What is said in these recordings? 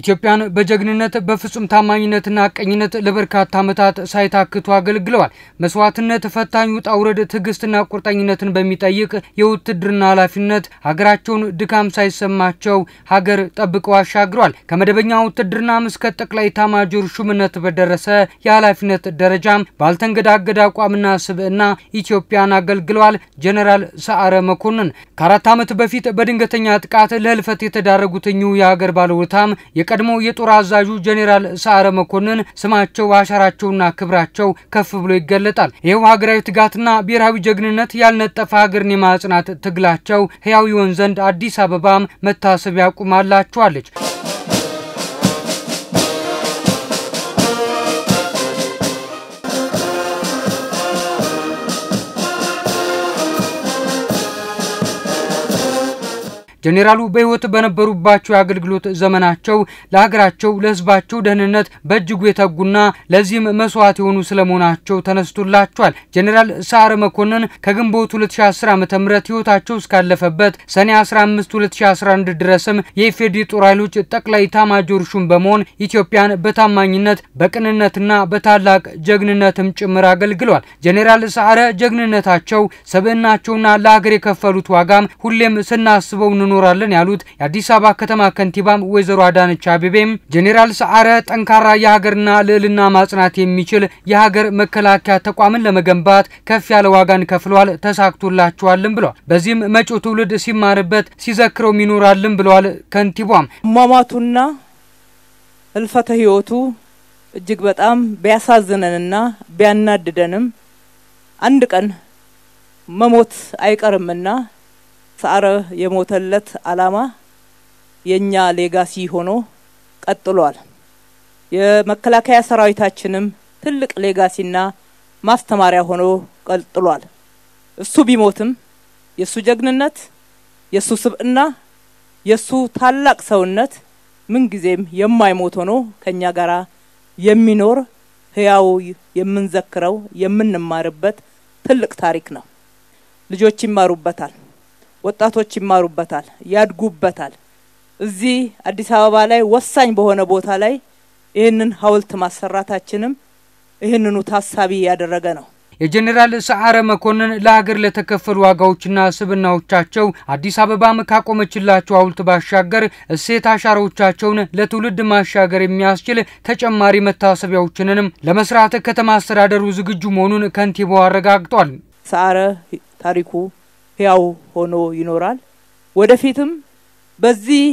ኢትዮጵያን በጀግንነት በፍጹም ታማኝነትና አቀኝነት ለበርካታ ዓመታት ሳይታክቱ አገልግለዋል። መስዋዕትነት ፈታኙ ጣውረድ ትግስትና ቁርጠኝነትን በሚጠይቅ የውትድርና ኃላፊነት ሀገራቸውን ድካም ሳይሰማቸው ሀገር ጠብቀው አሻግሯል። ከመደበኛው ውትድርና እስከ ጠቅላይ ኤታማዦር ሹምነት በደረሰ የኃላፊነት ደረጃም ባልተንገዳገዳ አቋምና ስብዕና ኢትዮጵያን አገልግለዋል። ጄኔራል ሰዓረ መኮንን ከአራት ዓመት በፊት በድንገተኛ ጥቃት ለህልፈት የተዳረጉት የሀገር ባለውለታም የቀድሞ የጦር አዛዡ ጄኔራል ሰዓረ መኮንን ስማቸው አሻራቸውና ክብራቸው ከፍ ብሎ ይገለጣል። ይሄው ሀገራዊ ትጋትና ብሔራዊ ጀግንነት ያልነጠፈ ሀገርን የማጽናት ትግላቸው ህያው ይሆን ዘንድ አዲስ አበባም መታሰቢያ ቁማላቸዋለች። ጄኔራሉ በህይወት በነበሩባቸው አገልግሎት ዘመናቸው ለሀገራቸው ለህዝባቸው ደህንነት በእጅጉ የተጉና ለዚህም መስዋዕት የሆኑ ስለመሆናቸው ተነስቶላቸዋል። ጄኔራል ሰዓረ መኮንን ከግንቦት 2010 ዓ.ም ህይወታቸው እስካለፈበት ሰኔ 15 2011 ድረስም የኢፌዴሪ ጦር ኃይሎች ጠቅላይ ኤታማዦር ሹም በመሆን ኢትዮጵያን በታማኝነት በቅንነትና በታላቅ ጀግንነትም ጭምር አገልግለዋል። ጄኔራል ሰዓረ ጀግንነታቸው ሰብዕናቸውና ለሀገር የከፈሉት ዋጋም ሁሌም ስናስበው ኖራለን ያሉት የአዲስ አበባ ከተማ ከንቲባም ወይዘሮ አዳነች አቤቤም ጄኔራል ሰዓረ ጠንካራ የሀገርና ልዕልና ማጽናት የሚችል የሀገር መከላከያ ተቋምን ለመገንባት ከፍ ያለ ዋጋን ከፍለዋል፣ ተሳክቶላቸዋልም ብለዋል። በዚህም መጪው ትውልድ ሲማርበት ሲዘክረው ይኖራልም ብለዋል። ከንቲባም ሟሟቱና እልፈተ ህይወቱ እጅግ በጣም ቢያሳዝነንና ቢያናድደንም አንድ ቀን መሞት አይቀርምና ሰዓረ የሞተለት አላማ የኛ ሌጋሲ ሆኖ ቀጥሏል። የመከላከያ ሰራዊታችንም ትልቅ ሌጋሲና ማስተማሪያ ሆኖ ቀጥሏል። እሱ ቢሞትም የሱ ጀግንነት፣ የሱ ስብዕና፣ የሱ ታላቅ ሰውነት ምን ጊዜም የማይሞት ሆኖ ከኛ ጋራ የሚኖር ህያው የምንዘክረው የምንማርበት ትልቅ ታሪክ ነው። ልጆች ይማሩበታል፣ ወጣቶች ይማሩበታል፣ ያድጉበታል። እዚህ አዲስ አበባ ላይ ወሳኝ በሆነ ቦታ ላይ ይሄንን ሐውልት ማሰራታችንም ይሄንኑ ታሳቢ ያደረገ ነው። የጄኔራል ሰዓረ መኮንን ለሀገር ለተከፈሉ ዋጋዎችና ስብዕናዎቻቸው አዲስ አበባም ካቆመችላቸው ሐውልት ባሻገር እሴት አሻራዎቻቸውን ለትውልድ ማሻገር የሚያስችል ተጨማሪ መታሰቢያዎችንም ለመስራት ከተማ አስተዳደሩ ዝግጁ መሆኑን ከንቲባው አረጋግጧል። ሰዓረ ታሪኩ ያው ሆኖ ይኖራል። ወደፊትም በዚህ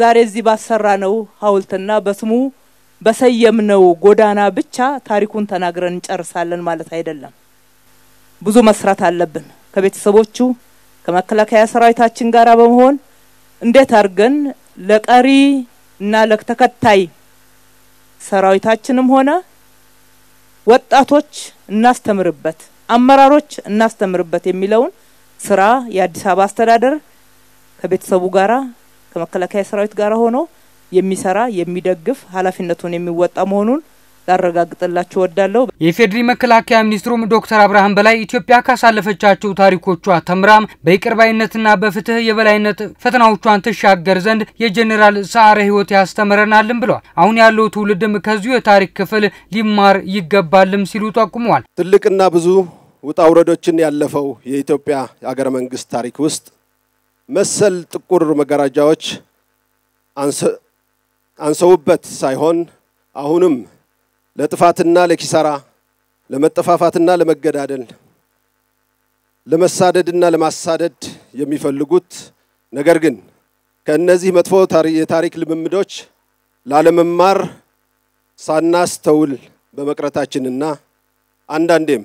ዛሬ እዚህ ባሰራነው ሐውልትና በስሙ በሰየምነው ጎዳና ብቻ ታሪኩን ተናግረን እንጨርሳለን ማለት አይደለም። ብዙ መስራት አለብን። ከቤተሰቦቹ ከመከላከያ ሰራዊታችን ጋራ በመሆን እንዴት አርገን ለቀሪ እና ለተከታይ ሰራዊታችንም ሆነ ወጣቶች እናስተምርበት፣ አመራሮች እናስተምርበት የሚለውን ስራ የአዲስ አበባ አስተዳደር ከቤተሰቡ ጋራ ከመከላከያ ሰራዊት ጋራ ሆኖ የሚሰራ የሚደግፍ ኃላፊነቱን የሚወጣ መሆኑን ላረጋግጥላችሁ ወዳለው የፌዴሪ መከላከያ ሚኒስትሩም ዶክተር አብርሃም በላይ ኢትዮጵያ ካሳለፈቻቸው ታሪኮቿ ተምራም በይቅርባይነትና በፍትህ የበላይነት ፈተናዎቿን ተሻገር ዘንድ የጄኔራል ሰዓረ ህይወት ያስተምረናልም ብለዋል። አሁን ያለው ትውልድም ከዚሁ የታሪክ ክፍል ሊማር ይገባልም ሲሉ ጠቁመዋል። ትልቅና ብዙ ውጣውረዶችን ያለፈው የኢትዮጵያ ሀገረ መንግስት ታሪክ ውስጥ መሰል ጥቁር መጋረጃዎች አንሰውበት ሳይሆን አሁንም ለጥፋትና ለኪሳራ ለመጠፋፋትና ለመገዳደል ለመሳደድና ለማሳደድ የሚፈልጉት ነገር ግን ከነዚህ መጥፎ የታሪክ ልምምዶች ላለመማር ሳናስተውል በመቅረታችንና አንዳንዴም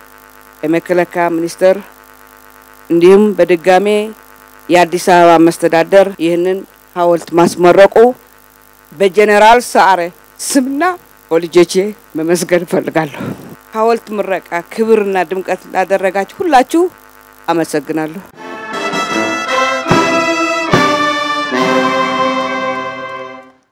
የመከላከያ ሚኒስትር እንዲሁም በድጋሜ የአዲስ አበባ መስተዳደር ይህንን ሐውልት ማስመረቁ بجنرال سعر سمنا ولجيجي ممسكن فالغالو حاولت مرقا كبرنا دمقت لادرجاج كلاتو أمسكنالو.